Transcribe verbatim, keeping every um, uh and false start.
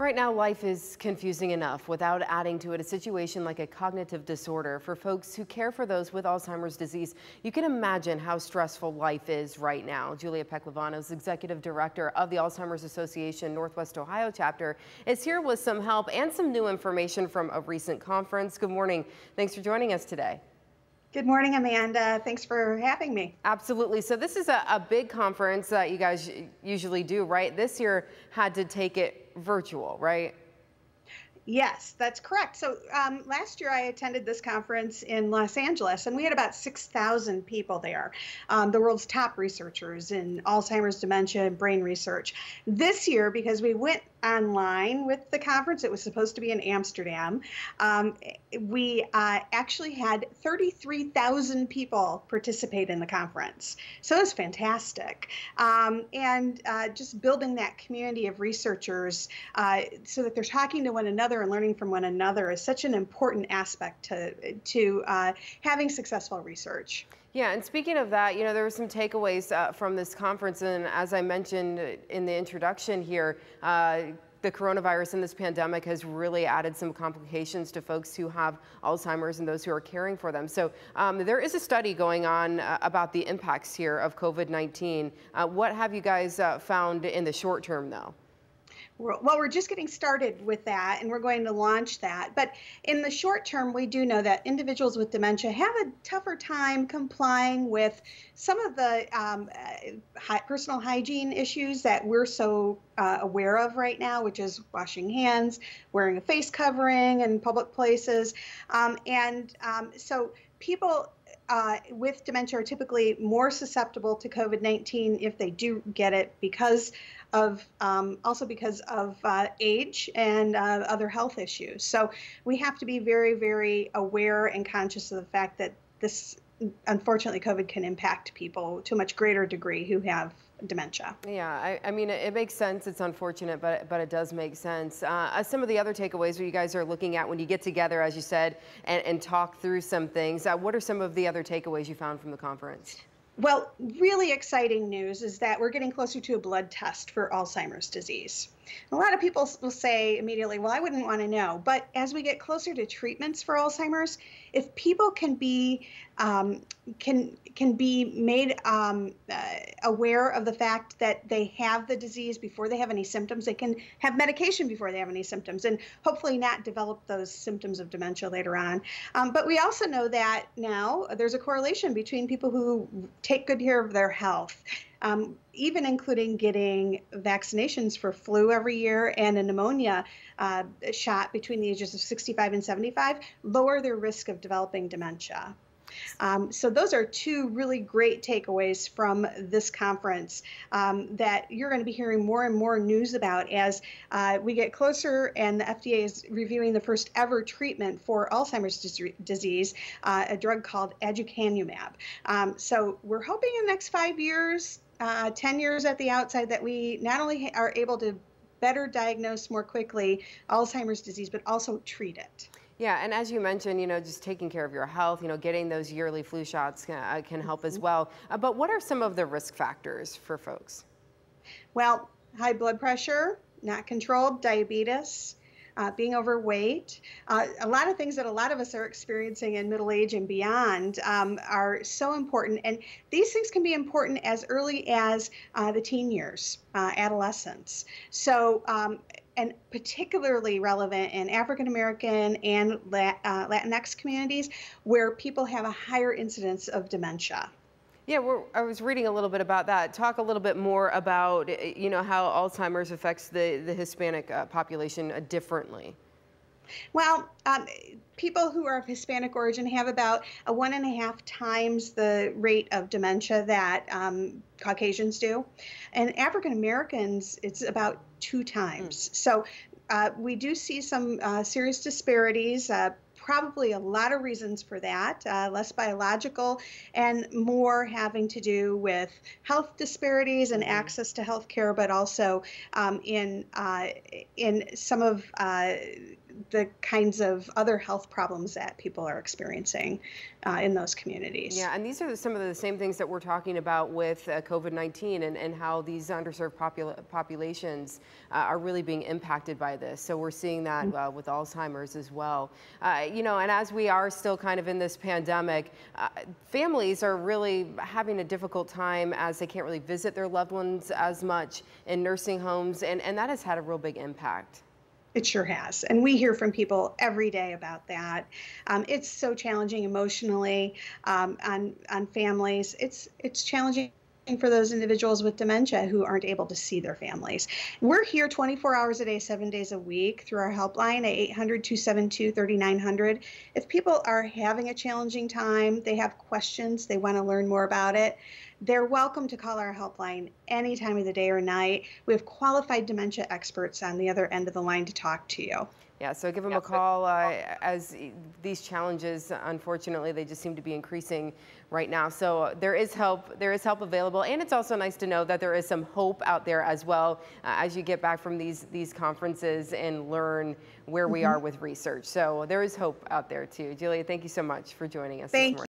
Right now, life is confusing enough without adding to it a situation like a cognitive disorder. For folks who care for those with Alzheimer's disease, you can imagine how stressful life is right now. Julia Peck-Levano, executive director of the Alzheimer's Association Northwest Ohio chapter, is here with some help and some new information from a recent conference. Good morning. Thanks for joining us today. Good morning, Amanda. Thanks for having me. Absolutely. So this is a, a big conference that you guys usually do, right? This year had to take it virtual, right? Yes, that's correct. So um, last year I attended this conference in Los Angeles, and we had about six thousand people there, um, the world's top researchers in Alzheimer's, dementia, and brain research. This year, because we went online with the conference, it was supposed to be in Amsterdam, um, we uh, actually had thirty-three thousand people participate in the conference. So it was fantastic. Um, and uh, just building that community of researchers uh, so that they're talking to one another and learning from one another is such an important aspect to to uh, having successful research. Yeah, and speaking of that, you know, there were some takeaways uh, from this conference, and as I mentioned in the introduction here, uh, the coronavirus and this pandemic has really added some complications to folks who have Alzheimer's and those who are caring for them. So um, there is a study going on uh, about the impacts here of COVID nineteen. Uh, what have you guys uh, found in the short term, though? Well, we're just getting started with that, and we're going to launch that. But in the short term, we do know that individuals with dementia have a tougher time complying with some of the um, personal hygiene issues that we're so uh, aware of right now, which is washing hands, wearing a face covering in public places. Um, and um, so people Uh, with dementia are typically more susceptible to COVID nineteen if they do get it, because of um, also because of uh, age and uh, other health issues. So we have to be very, very aware and conscious of the fact that this, unfortunately, COVID can impact people to a much greater degree who have dementia. Yeah, I, I mean, it, it makes sense. It's unfortunate, but but it does make sense. Uh, some of the other takeaways that you guys are looking at when you get together, as you said, and, and talk through some things. Uh, what are some of the other takeaways you found from the conference? Well, really exciting news is that we're getting closer to a blood test for Alzheimer's disease. A lot of people will say immediately, well, I wouldn't want to know. But as we get closer to treatments for Alzheimer's, if people can be um, can can be made um, uh, aware of the fact that they have the disease before they have any symptoms, they can have medication before they have any symptoms, and hopefully not develop those symptoms of dementia later on. Um, but we also know that now there's a correlation between people who take good care of their health, Um, even including getting vaccinations for flu every year and a pneumonia uh, shot between the ages of sixty-five and seventy-five, lower their risk of developing dementia. Um, so those are two really great takeaways from this conference um, that you're going to be hearing more and more news about as uh, we get closer, and the F D A is reviewing the first ever treatment for Alzheimer's disease, uh, a drug called aducanumab. Um, so we're hoping in the next five years, Uh, ten years at the outside, that we not only are able to better diagnose more quickly Alzheimer's disease, but also treat it. Yeah, and as you mentioned, you know, just taking care of your health, you know, getting those yearly flu shots uh, can help as well. Uh, but what are some of the risk factors for folks? Well, high blood pressure, not controlled, diabetes, Uh, being overweight, uh, a lot of things that a lot of us are experiencing in middle age and beyond um, are so important. And these things can be important as early as uh, the teen years, uh, adolescence. So, um, and particularly relevant in African American and Lat- uh, Latinx communities, where people have a higher incidence of dementia. Yeah, we're, I was reading a little bit about that. Talk a little bit more about, you know, how Alzheimer's affects the, the Hispanic uh, population uh, differently. Well, um, people who are of Hispanic origin have about a one and a half times the rate of dementia that um, Caucasians do. And African Americans, it's about two times. Mm. So uh, we do see some uh, serious disparities. Uh, Probably a lot of reasons for that, uh, less biological and more having to do with health disparities and access to health care, but also um, in, uh, in some of uh, the kinds of other health problems that people are experiencing uh, in those communities. Yeah, and these are some of the same things that we're talking about with uh, COVID nineteen and, and how these underserved popul populations uh, are really being impacted by this. So we're seeing that uh, with Alzheimer's as well. Uh, you know, and as we are still kind of in this pandemic, uh, families are really having a difficult time as they can't really visit their loved ones as much in nursing homes, and, and that has had a real big impact. It sure has. And we hear from people every day about that. Um, it's so challenging emotionally um, on, on families. It's, it's challenging for those individuals with dementia who aren't able to see their families. We're here twenty-four hours a day, seven days a week through our helpline at eight hundred, two seven two, three nine hundred. If people are having a challenging time, they have questions, they want to learn more about it, they're welcome to call our helpline any time of the day or night. We have qualified dementia experts on the other end of the line to talk to you. Yeah, so give them a call uh, as these challenges, unfortunately, they just seem to be increasing right now. So there is help, there is help available, and it's also nice to know that there is some hope out there as well uh, as you get back from these, these conferences and learn where we are with research. So there is hope out there too. Julia, thank you so much for joining us this morning. Thank you.